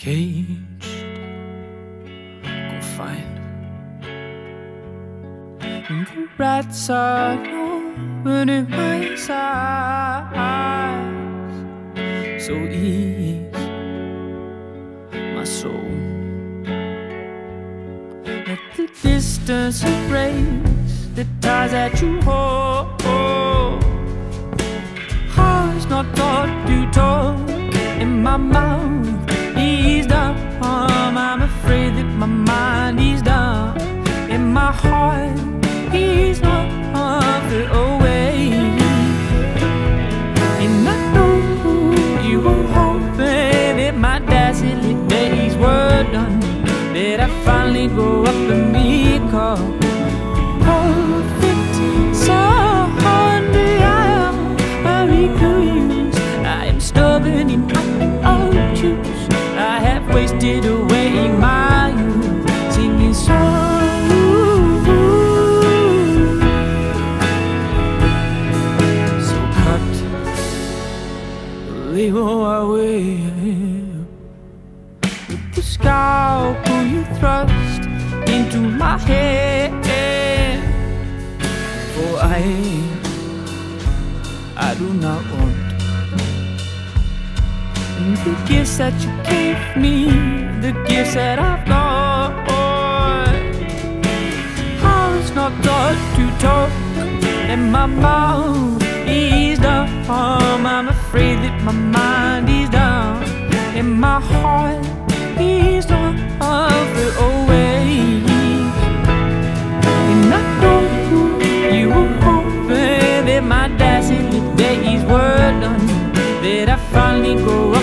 Caged, confined, and the rats are opening my eyes. So ease my soul, let the distance erase the ties that you hold. Heart's not what you told in my mouth. He's dumb, I'm afraid that my mind is dumb. In my heart, he's not far away. And I know you were hoping that my dazzling days were done, that I finally grow up and become perfect. So hungry I am, I refuse. I am stubborn in my own truth. I have wasted away my youth singing songs. So cut leave away with the scalpel you thrust into my head. For I do not want the gifts that you gave me, the gifts that I've got. Heart's not got to talk, and my mouth is dumb. I'm afraid that my mind is dumb, and my heart is dumb away. And I know you were hoping that my dazzling days were done, that I finally grow up.